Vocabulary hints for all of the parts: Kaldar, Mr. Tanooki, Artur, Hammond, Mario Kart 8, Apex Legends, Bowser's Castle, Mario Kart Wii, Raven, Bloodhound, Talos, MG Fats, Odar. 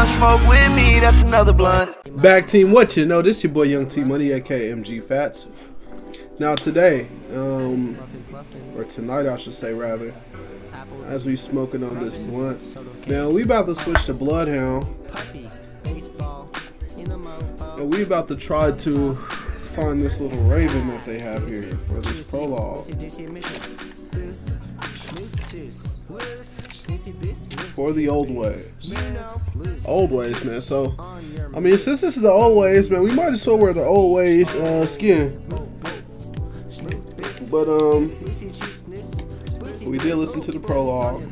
want smoke with me, that's another blunt. Back team, what you know, this your boy Young T Money, aka MG Fats. Now today, or tonight I should say rather, as we smoking on this blunt. Now we about to switch to Bloodhound. And we about to try to find this little raven that they have here for this prologue. For the old ways. Old ways, man. So, I mean, since this is the old ways, man, we might as well wear the old ways skin. But, we did listen to the prologue.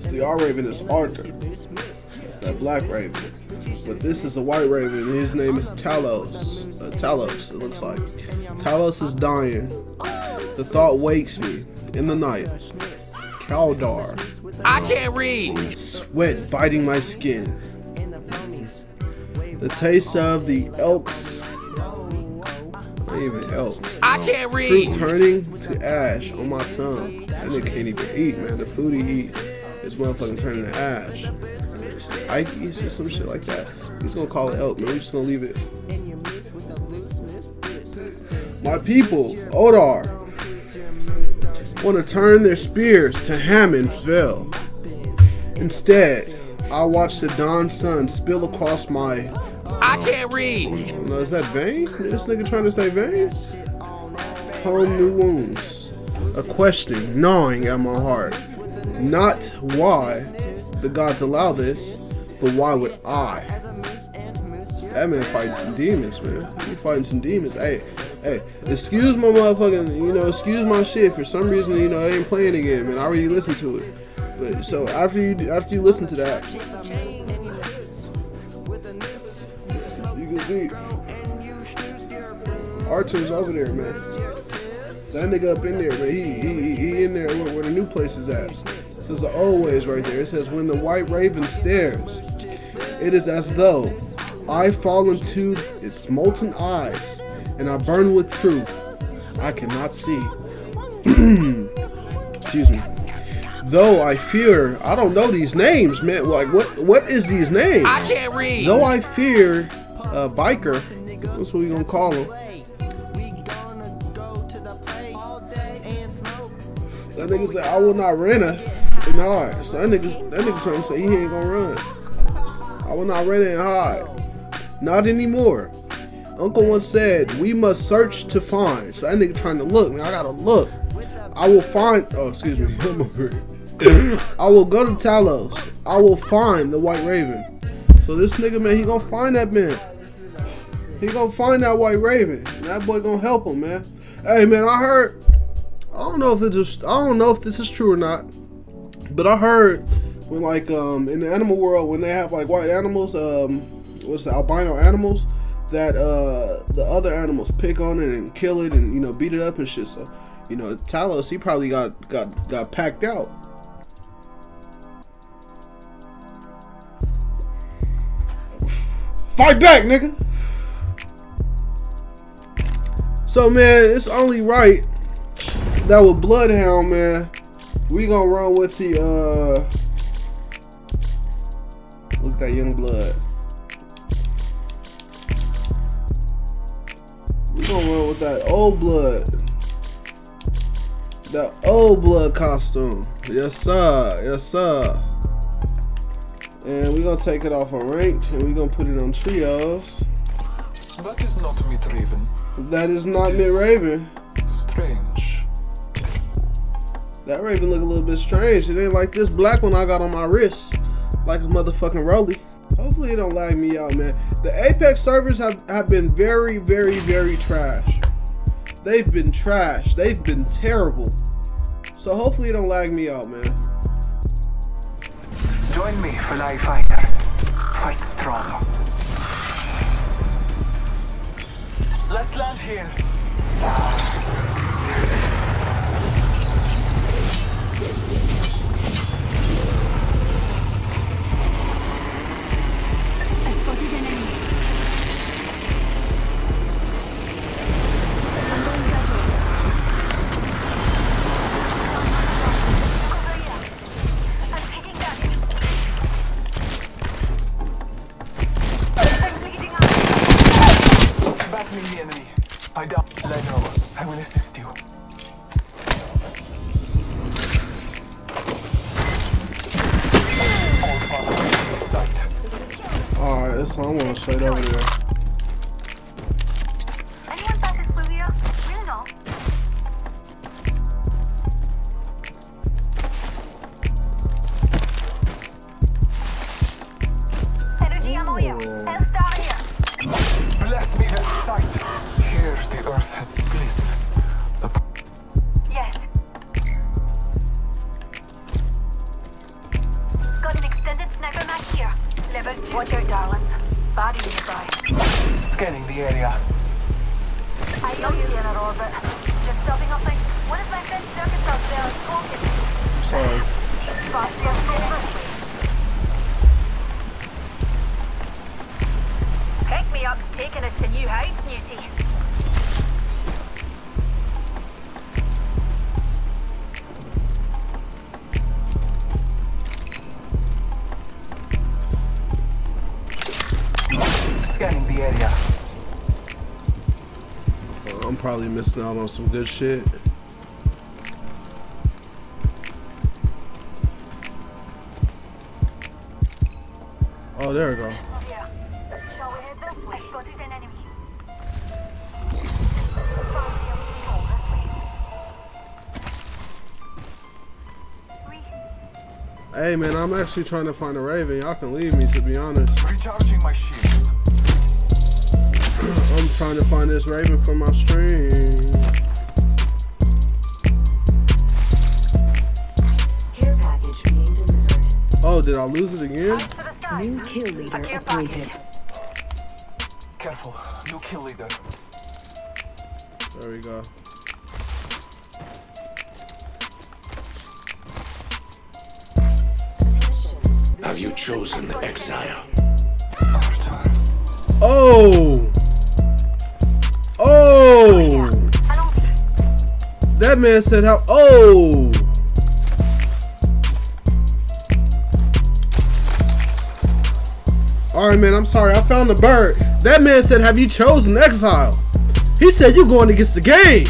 See, our raven is Artur. That's that black raven. But this is a white raven. And his name is Talos. Talos, it looks like. Talos is dying. The thought wakes me in the night. Kaldar. I can't read. Sweat biting my skin. The taste of the elk's. Not even elk's. I can't read. Fruit turning to ash on my tongue. That nigga can't even eat, man. The food he eat is motherfucking turning to ash. I eat some shit like that. He's gonna call it elk, man. We're just gonna leave it. My people, Odar, want to turn their spears to Hammond fell. Instead, I watch the dawn sun spill across my. I can't read. No, is that vain? This nigga trying to say vain? Home new wounds, a question gnawing at my heart. Not why the gods allow this, but why would I? That man fighting some demons, man. He fighting some demons. Hey, excuse my motherfucking, you know, excuse my shit. For some reason, you know, I ain't playing again, man. I already listened to it. But so after you listen to that, you can see Artur's over there, man. That nigga up in there, man. He in there where the new place is at. It says the old ways right there. It says when the white raven stares, it is as though I fall into its molten eyes. And I burn with truth I cannot see. Excuse me. Though I fear, I don't know these names, man. Like what is these names? I can't read. Though I fear a biker, that's what we gonna call him. That nigga said I will not run and hide. So that nigga trying to say he ain't gonna run. I will not run and hide. Not anymore. Uncle once said, we must search to find. So that nigga trying to look, man. I gotta look. I will find. Oh, excuse me. I will go to Talos. I will find the white raven. So this nigga, man, he gonna find that man. He gonna find that white raven. And that boy gonna help him, man. Hey, man, I heard. I don't know if this is true or not, but I heard when, like, in the animal world, when they have like white animals, what's the albino animals? That the other animals pick on it and kill it and, you know, beat it up and shit. So, you know, Talos, he probably got packed out. Fight back, nigga. So, man, it's only right that with Bloodhound, man, we gonna run with the look at that young blood. We're gonna run with that old blood costume. Yes sir, yes sir. And we're gonna take it off on ranked and we're gonna put it on trios. That is not mid raven. That is not mid raven. Strange. That raven look a little bit strange. It ain't like this black one I got on my wrist, like a motherfucking rolly. Hopefully it don't lag me out, man. The Apex servers have been very, very, very trash. They've been trash. They've been terrible. So hopefully it don't lag me out, man. Join me, fly fighter. Fight strong. Let's land here. so I'm gonna say that anyway. Probably missing out on some good shit. Oh, there we go. Hey man, I'm actually trying to find a Raven. Y'all can leave me, to be honest. Recharging my shields. I'm trying to find this Raven for my stream. Care package being delivered. Oh, did I lose it again? New kill leader appointed. Careful, new kill leader. There we go. Have you chosen exile? Artur. Oh! Oh! That man said how. Oh! Alright, man, I'm sorry. I found the bird. That man said, have you chosen exile? He said, you're going against the game.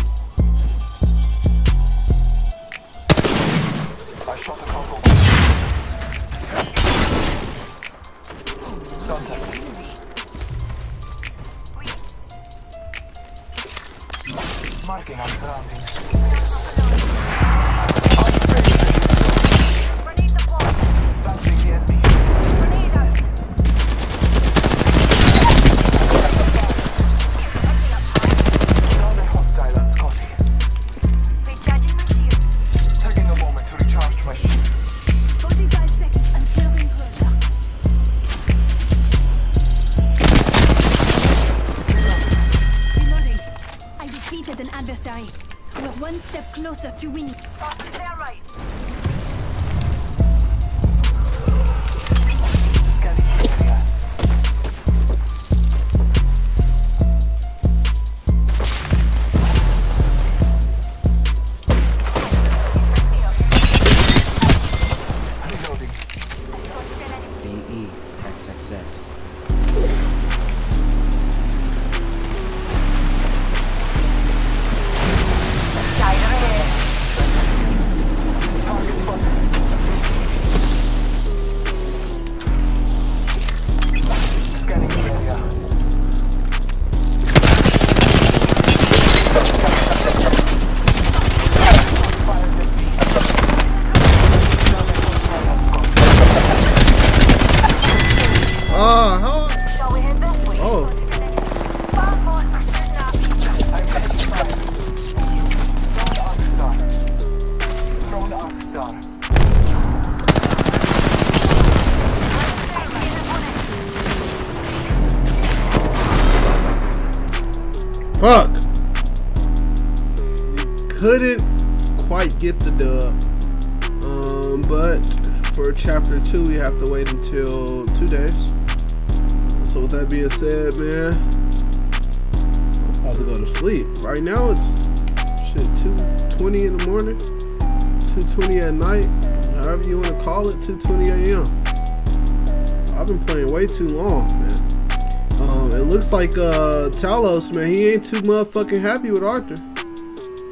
Like Talos, man, he ain't too motherfucking happy with Artur.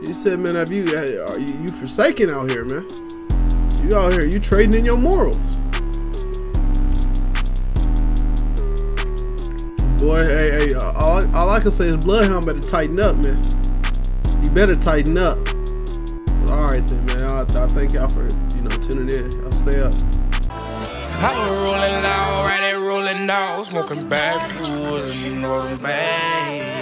He said, man, are you forsaken out here, man? You out here, you trading in your morals. boy. Hey, all I can say is Bloodhound better tighten up, man. You better tighten up. But all right then, man. I thank y'all for, you know, tuning in. I'll stay up. I'm rolling loud, right? Rolling out, smoking back, you know, bang.